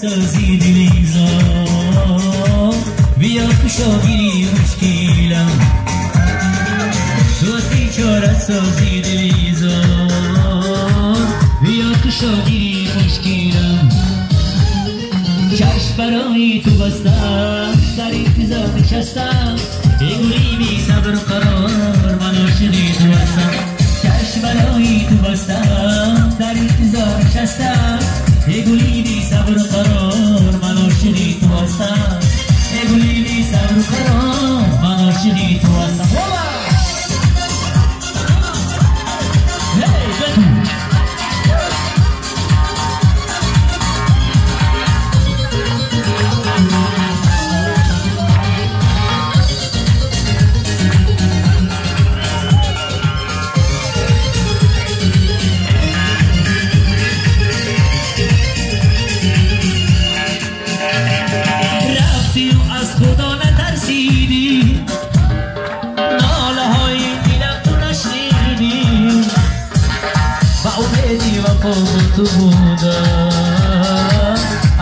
Sözü diliz o, bir akışa girmiş kilam. Dosti çora sözü diliz o, bir akışa girmiş kilam. Çarşparayı tu basta, tarif bize çasta, eguli bir sabır karar manoşini tu basta. Çarşparayı tu basta, tarif bize çasta. Egulini sabr qaror manoshini tu asta, egulini sabr qaror manoshini tu asta.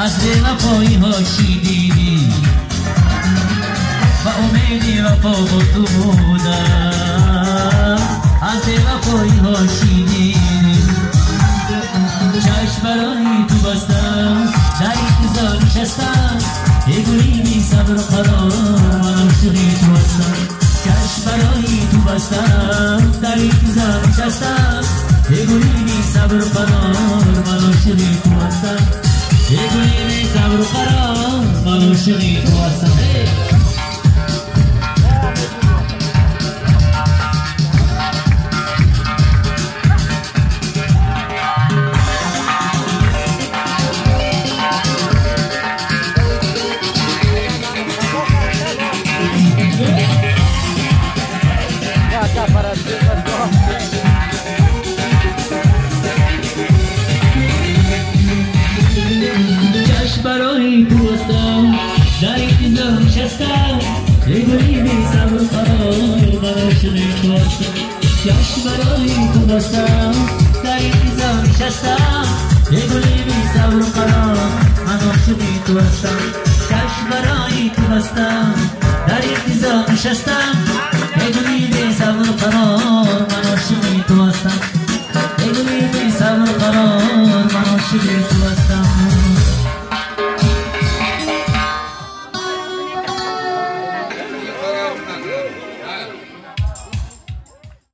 از دل‌های هاشی دیدی و امیدی و پاک تو بودم از دل‌های هاشی دیدی چشم برای تو بستم در انتظار نشستم بگویی بی صبر قرار من عاشقی تو هستم چشم برای تو بستم در انتظار نشستم Egulini sabr qaror manoshini tu asta. Egulini sabr qaror manoshini tu asta. Yaş barayı kubasam, dayı zam şasam, egulimi sabır karam, manoşini tuasam. Yaş barayı kubasam, dayı zam şasam, egulimi sabır karam, manoşini tuasam. Egulimi sabır karam, manoşini